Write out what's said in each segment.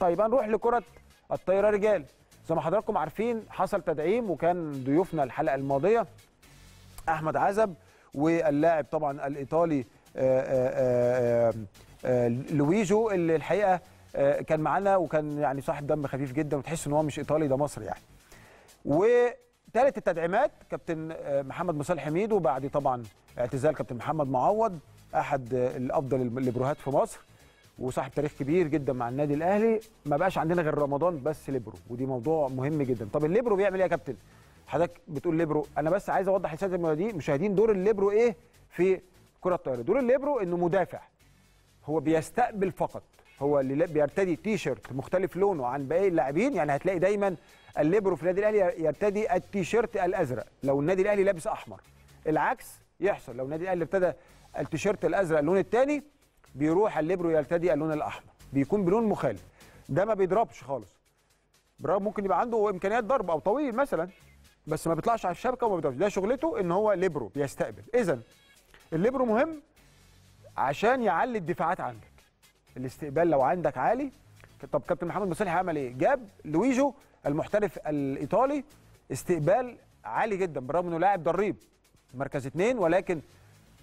طيب هنروح لكره الطايره رجال. زي ما حضراتكم عارفين حصل تدعيم، وكان ضيوفنا الحلقه الماضيه احمد عزب واللاعب طبعا الايطالي لويجو، اللي الحقيقه كان معانا وكان يعني صاحب دم خفيف جدا، وتحس ان هو مش ايطالي ده مصري يعني. وثالث التدعيمات كابتن محمد مصالح حميد، وبعد طبعا اعتزال كابتن محمد معوض احد الافضل الليبروهات في مصر وصاحب تاريخ كبير جدا مع النادي الاهلي. ما بقاش عندنا غير رمضان بس ليبرو، ودي موضوع مهم جدا. طب الليبرو بيعمل ايه يا كابتن؟ حضرتك بتقول ليبرو، انا بس عايز اوضح للساده المشاهدين دور الليبرو ايه في كره الطايره. دور الليبرو انه مدافع، هو بيستقبل فقط، هو اللي بيرتدي تيشيرت مختلف لونه عن باقي اللاعبين. يعني هتلاقي دايما الليبرو في النادي الاهلي يرتدي التيشيرت الازرق لو النادي الاهلي لابس احمر، العكس يحصل لو النادي الاهلي ابتدى التيشيرت الازرق اللون الثاني بيروح الليبرو يرتدي اللون الاحمر، بيكون بلون مخالف. ده ما بيضربش خالص، برغم ممكن يبقى عنده امكانيات ضرب او طويل مثلا، بس ما بيطلعش على الشبكه وما بيضربش. ده شغلته ان هو ليبرو بيستقبل. اذا الليبرو مهم عشان يعلي الدفاعات عندك، الاستقبال لو عندك عالي. طب كابتن محمد مصالح عمل ايه؟ جاب لويجو المحترف الايطالي، استقبال عالي جدا برغم انه لاعب ضريب مركز 2، ولكن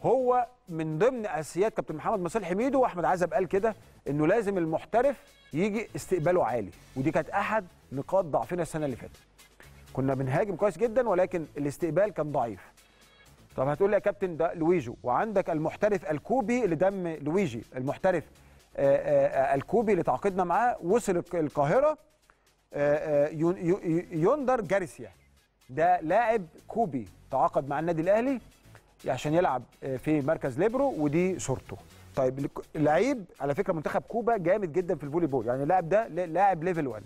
هو من ضمن اساسيات كابتن محمد مصالح حميد واحمد عزب قال كده انه لازم المحترف يجي استقباله عالي، ودي كانت احد نقاط ضعفنا السنه اللي فاتت. كنا بنهاجم كويس جدا ولكن الاستقبال كان ضعيف. طب هتقول لي يا كابتن ده لويجو، وعندك المحترف الكوبي اللي دم لويجي، المحترف الكوبي اللي تعاقدنا معاه وصل القاهره، يوندر جارسيا، ده لاعب كوبي تعاقد مع النادي الاهلي عشان يلعب في مركز ليبرو، ودي صورته. طيب لعيب على فكره منتخب كوبا جامد جدا في الفولي بول، يعني اللاعب ده لاعب ليفل 1.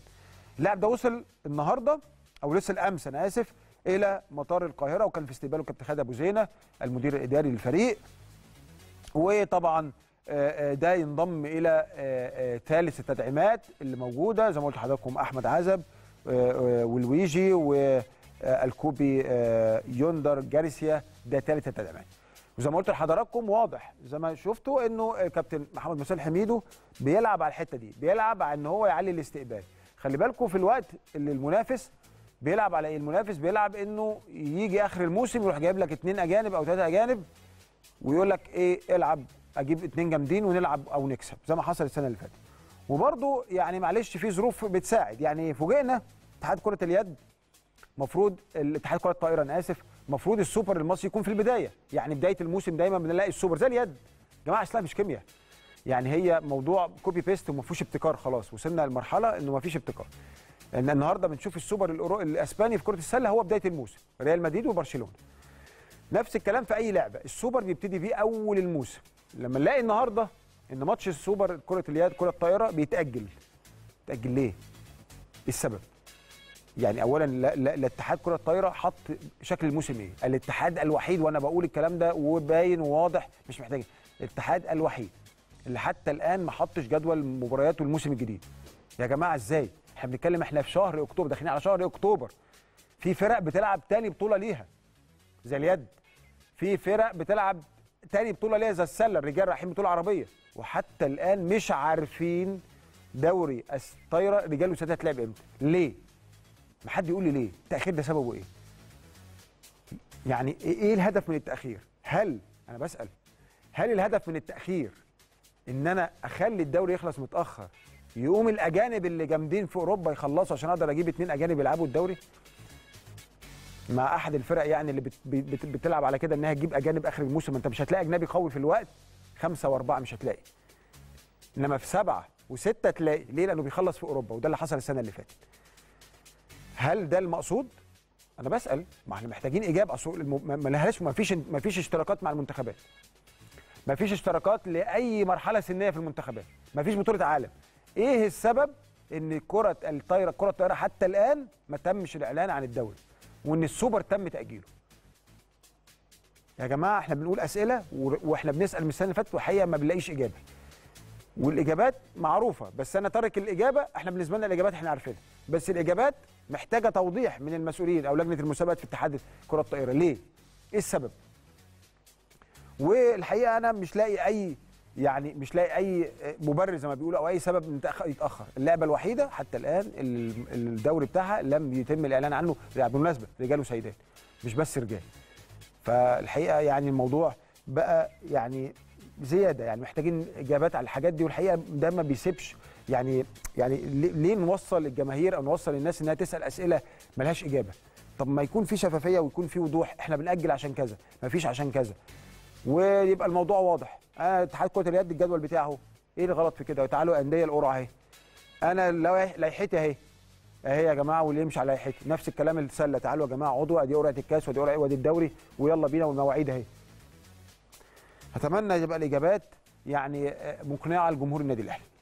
اللاعب ده وصل النهارده او لسه الامس انا اسف الى مطار القاهره، وكان في استقباله كابتن خالد ابو زينه المدير الاداري للفريق. وطبعا ده ينضم الى ثالث التدعيمات اللي موجوده زي ما قلت لحضراتكم، احمد عزب ولويجي والكوبي يوندر جارسيا، ده ثالث التدعيمات. وزي ما قلت لحضراتكم واضح زي ما شفتوا انه كابتن محمد مصالح حميدو بيلعب على الحته دي، بيلعب على ان هو يعلي الاستقبال. خلي بالكم في الوقت اللي المنافس بيلعب على ايه؟ المنافس بيلعب انه يجي اخر الموسم يروح جايب لك 2 أجانب أو 3 أجانب ويقول لك ايه العب، اجيب 2 جامدين ونلعب او نكسب زي ما حصل السنه اللي فاتت. وبرضه يعني معلش في ظروف بتساعد، يعني فوجئنا اتحاد كره اليد المفروض، الاتحاد كره الطائره انا اسف، المفروض السوبر المصري يكون في البدايه، يعني بدايه الموسم دايما بنلاقي السوبر زي اليد. جماعه اصلها مش كيمياء، يعني هي موضوع كوبي بيست وما فيهوش ابتكار، خلاص وصلنا لمرحله انه ما فيش ابتكار. ان النهارده بنشوف السوبر الاسباني في كره السله هو بدايه الموسم، ريال مدريد وبرشلونه. نفس الكلام في اي لعبه، السوبر بيبتدي بيه اول الموسم. لما نلاقي النهارده ان ماتش السوبر كره اليد كره الطايره بيتاجل، بيتاجل ليه؟ السبب يعني اولا الاتحاد كره الطايره حط شكل الموسم ايه؟ الاتحاد الوحيد، وانا بقول الكلام ده وباين وواضح مش محتاج، الاتحاد الوحيد اللي حتى الان ما حطش جدول مبارياته الموسم الجديد. يا جماعه ازاي؟ احنا بنتكلم احنا في شهر اكتوبر، داخلين على شهر اكتوبر، في فرق بتلعب تاني بطوله ليها زي اليد، في فرق بتلعب تاني بطوله ليها زي السله، الرجال رايحين بطوله عربيه، وحتى الان مش عارفين دوري الطايره رجال وستات هتلعب امتى. ليه؟ ما حد يقول لي ليه التاخير ده، سببه ايه؟ يعني ايه الهدف من التاخير؟ هل انا بسال، هل الهدف من التاخير ان انا اخلي الدوري يخلص متاخر، يقوم الاجانب اللي جامدين في اوروبا يخلصوا عشان اقدر اجيب 2 أجانب يلعبوا الدوري؟ مع احد الفرق يعني اللي بتلعب على كده انها تجيب اجانب اخر الموسم. انت مش هتلاقي اجنبي قوي في الوقت 5 و4 مش هتلاقي، انما في 7 و6 تلاقي. ليه؟ لانه بيخلص في اوروبا، وده اللي حصل السنه اللي فاتت. هل ده المقصود؟ انا بسال، ما احنا محتاجين اجابه. ما فيش اشتراكات مع المنتخبات، ما فيش اشتراكات لاي مرحله سنيه في المنتخبات، ما فيش بطوله عالم. ايه السبب ان كره الطايره حتى الان ما تمش الاعلان عن الدوري، وان السوبر تم تاجيله؟ يا جماعه احنا بنقول اسئله واحنا بنسال من السنه اللي فاتت، وحقيقه ما بنلاقيش اجابه، والاجابات معروفه، بس انا تارك الاجابه. احنا بالنسبه لنا الاجابات احنا عارفينها، بس الاجابات محتاجه توضيح من المسؤولين او لجنه المسابقات في اتحاد كره الطايره. ليه؟ ايه السبب؟ والحقيقه انا مش لاقي اي يعني مش لاقي اي مبرر زي ما بيقولوا او اي سبب يتاخر. اللعبه الوحيده حتى الان الدوري بتاعها لم يتم الاعلان عنه بالمناسبه، رجال وسيدات مش بس رجال. فالحقيقه يعني الموضوع بقى يعني زياده، يعني محتاجين اجابات على الحاجات دي، والحقيقه ده ما بيسيبش يعني ليه نوصل للجماهير او نوصل للناس انها تسال اسئله ملهاش اجابه؟ طب ما يكون في شفافيه ويكون في وضوح، احنا بنأجل عشان كذا، ما فيش عشان كذا، ويبقى الموضوع واضح. انا اتحاد كره اليد الجدول بتاعه ايه الغلط في كده؟ تعالوا انديه القرعه اهي، انا لائحتي اهي يا جماعه، واللي يمشي على لائحتي. نفس الكلام السله، تعالوا يا جماعه عضو، ادي قرعه الكاس وادي قرعه الدوري، ويلا بينا والمواعيد اهي. اتمنى يبقى الاجابات يعني مقنعه لجمهور النادي الاهلي.